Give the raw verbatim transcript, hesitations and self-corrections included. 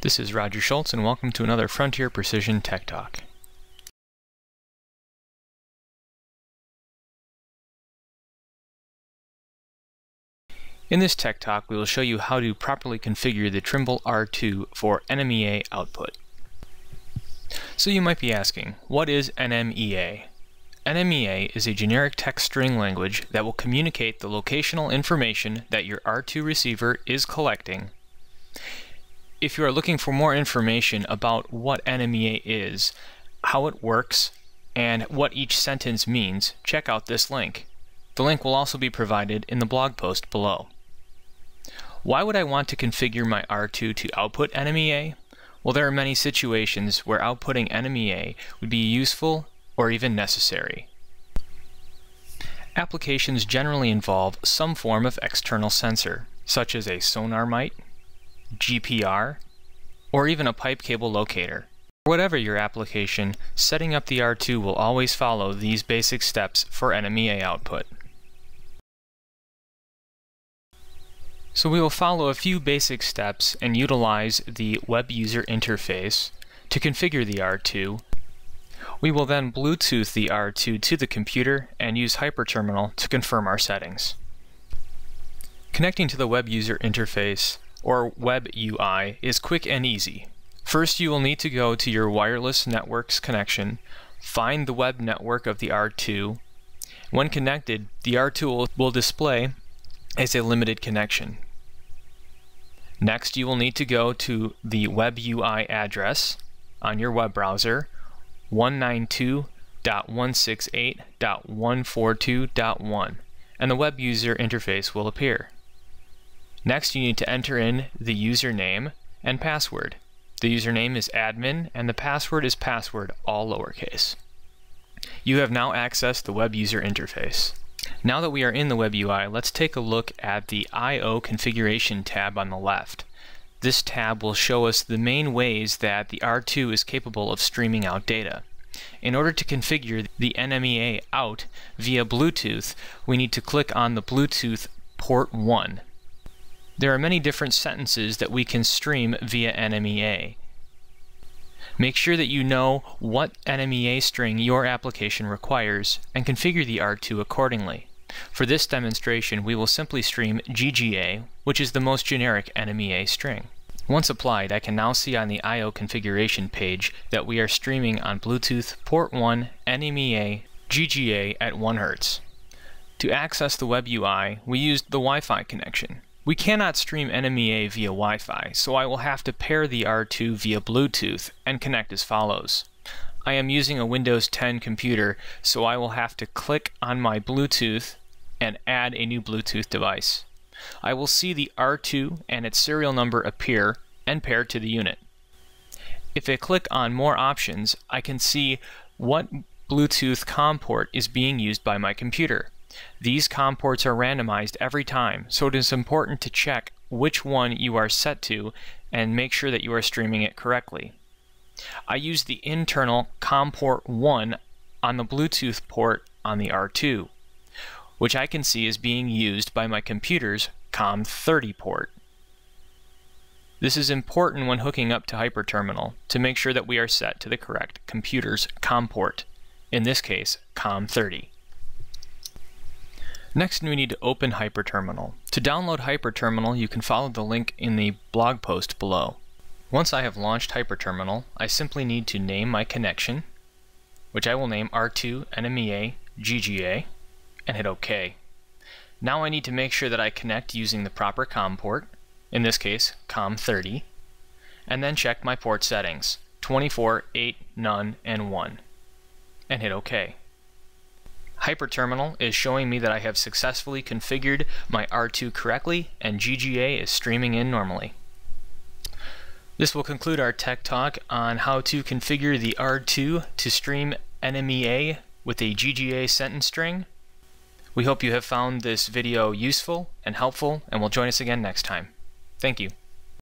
This is Roger Schultz, and welcome to another Frontier Precision Tech Talk. In this Tech Talk, we will show you how to properly configure the Trimble R two for N M E A output. So you might be asking, what is N M E A? N M E A is a generic text string language that will communicate the locational information that your R two receiver is collecting. If you are looking for more information about what N M E A is, how it works, and what each sentence means, check out this link. The link will also be provided in the blog post below. Why would I want to configure my R two to output N M E A? Well, there are many situations where outputting N M E A would be useful or even necessary. Applications generally involve some form of external sensor, such as a sonar mite, G P R, or even a pipe cable locator. Whatever your application, setting up the R two will always follow these basic steps for N M E A output. So we will follow a few basic steps and utilize the web user interface to configure the R two. We will then Bluetooth the R two to the computer and use HyperTerminal to confirm our settings. Connecting to the web user interface, or web U I, is quick and easy. First, you will need to go to your wireless network's connection, find the web network of the R two. When connected, the R two will display as a limited connection. Next, you will need to go to the web U I address on your web browser, one ninety-two dot one sixty-eight dot one forty-two dot one, and the web user interface will appear. Next, you need to enter in the username and password. The username is admin and the password is password, all lowercase. You have now accessed the web user interface. Now that we are in the web U I, let's take a look at the I O configuration tab on the left. This tab will show us the main ways that the R two is capable of streaming out data. In order to configure the N M E A out via Bluetooth, we need to click on the Bluetooth port one. There are many different sentences that we can stream via N M E A. Make sure that you know what N M E A string your application requires and configure the R two accordingly. For this demonstration, we will simply stream G G A, which is the most generic N M E A string. Once applied, I can now see on the I O configuration page that we are streaming on Bluetooth port one N M E A G G A at one hertz. To access the web U I, we used the Wi-Fi connection. We cannot stream N M E A via Wi-Fi, so I will have to pair the R two via Bluetooth and connect as follows. I am using a Windows ten computer, so I will have to click on my Bluetooth and add a new Bluetooth device. I will see the R two and its serial number appear and paired to the unit. If I click on More Options, I can see what Bluetooth COM port is being used by my computer. These COM ports are randomized every time, so it is important to check which one you are set to and make sure that you are streaming it correctly. I use the internal COM port one on the Bluetooth port on the R two, which I can see is being used by my computer's COM thirty port. This is important when hooking up to HyperTerminal to make sure that we are set to the correct computer's COM port, in this case COM thirty. Next, we need to open HyperTerminal. To download HyperTerminal, you can follow the link in the blog post below. Once I have launched HyperTerminal, I simply need to name my connection, which I will name R two N M E A G G A, and hit OK. Now I need to make sure that I connect using the proper COM port, in this case COM thirty, and then check my port settings, twenty-four, eight, none, and one, and hit OK. HyperTerminal is showing me that I have successfully configured my R two correctly and G G A is streaming in normally. This will conclude our Tech Talk on how to configure the R two to stream N M E A with a G G A sentence string. We hope you have found this video useful and helpful, and will join us again next time. Thank you.